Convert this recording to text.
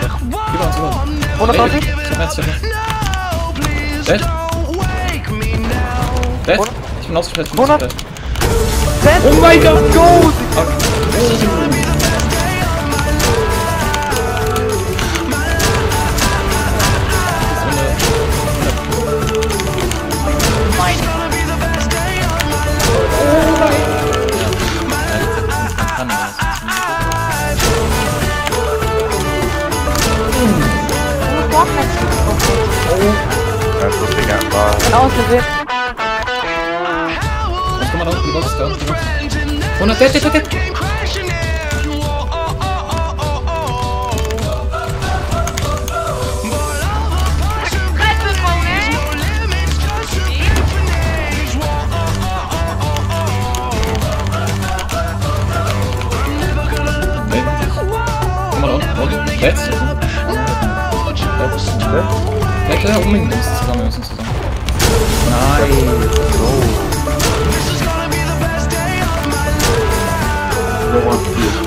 Boże. On na planty? Trzeba. Dead? Dead? Ich bin ausgeschaltet. Dead? Oh my god, gold! Oh no, dead. Nice! No.